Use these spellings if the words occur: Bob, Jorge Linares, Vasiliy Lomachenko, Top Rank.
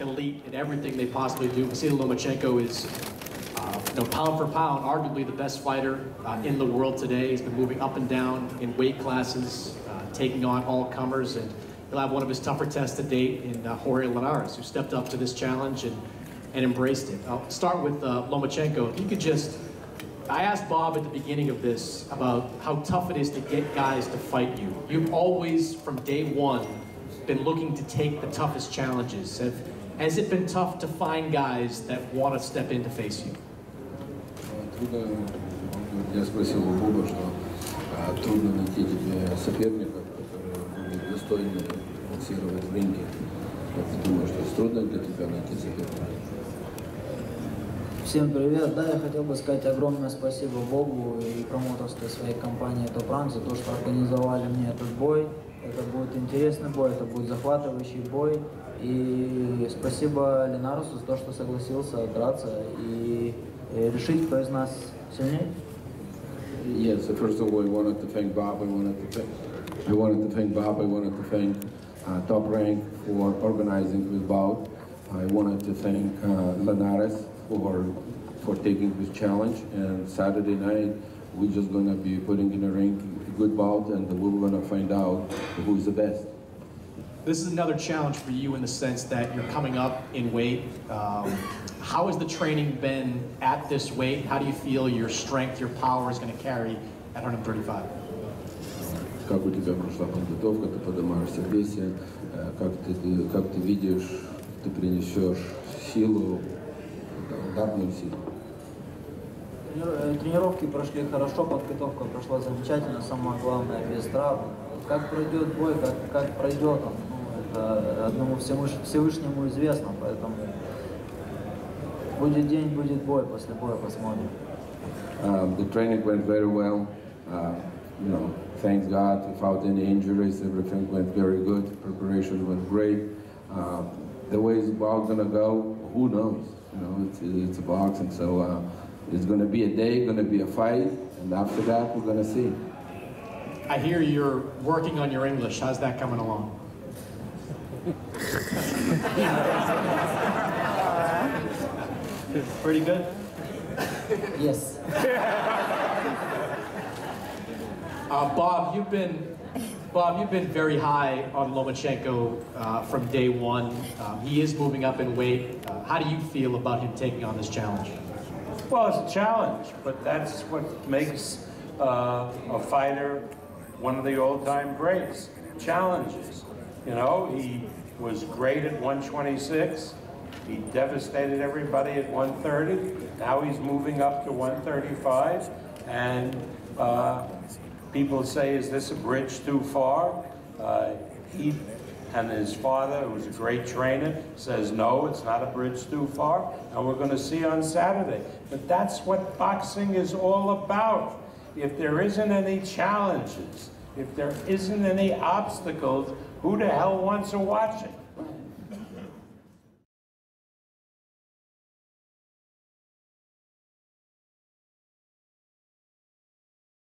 elite in everything they possibly do. Vasiliy Lomachenko is, pound for pound, arguably the best fighter in the world today. He's been moving up and down in weight classes, taking on all comers, and he'll have one of his tougher tests to date in Jorge Linares, who stepped up to this challenge and embraced it. I'll start with Lomachenko. If you could just, I asked Bob at the beginning of this about how tough it is to get guys to fight you. You've always, from day one, been looking to take the toughest challenges. Has it been tough to find guys that want to step in to face you? Я спросил у Боба, что трудно найти тебе соперников, которые будут достойно боксировать в ринге. Как ты думаешь, что трудно для тебя найти соперников? Всем привет. Да, я хотел бы сказать огромное спасибо Богу и промоутерской своей компании Top Rank за то, что организовали мне этот бой. Это будет интересный бой, это будет захватывающий бой. И спасибо Линарусу за то, что согласился драться и решить, кто из нас сильнее. Yeah, so first of all, I wanted to thank Bob. I wanted to thank Top Rank for organizing with Bob. I wanted to thank Linares for taking this challenge. And Saturday night, we're just going to be putting in a ring good bout, and we're going to find out who's the best. This is another challenge for you in the sense that you're coming up in weight. How has the training been at this weight? How do you feel your strength, your power is going to carry at 135? Как у тебя прошла подготовка? Ты поднимаешься в весе. Как ты видишь, ты принесешь силу, ударную силу. Тренировки прошли хорошо, подготовка прошла замечательно, самое главное, без травм. Как пройдет бой, как пройдет он, это одному Всевышнему известно, поэтому будет день, будет бой, после боя посмотрим. The training went very well. Thanks God, without any injuries, everything went very good. Preparation went great. The way it's about gonna go, who knows? It's a boxing, so. It's going to be a day, going to be a fight, and after that, we're going to see. I hear you're working on your English. How's that coming along? Pretty good? Yes. Bob, you've been very high on Lomachenko from day one. He is moving up in weight. How do you feel about him taking on this challenge? Well, it's a challenge, but that's what makes a fighter one of the all-time greats. Challenges. He was great at 126. He devastated everybody at 130. Now he's moving up to 135, and people say, is this a bridge too far? He and his father, who was a great trainer, says, no, it's not a bridge too far, and we're going to see on Saturday. But that's what boxing is all about. If there isn't any challenges, if there isn't any obstacles, who the hell wants to watch it?